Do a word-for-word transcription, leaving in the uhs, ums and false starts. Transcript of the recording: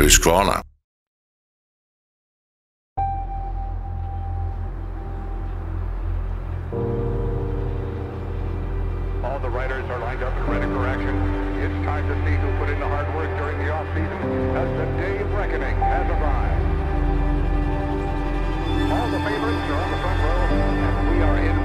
Botswana. All the riders are lined up and ready for action. It's time to see who put in the hard work during the off-season as the day of reckoning has arrived. All the favorites are on the front row and we are in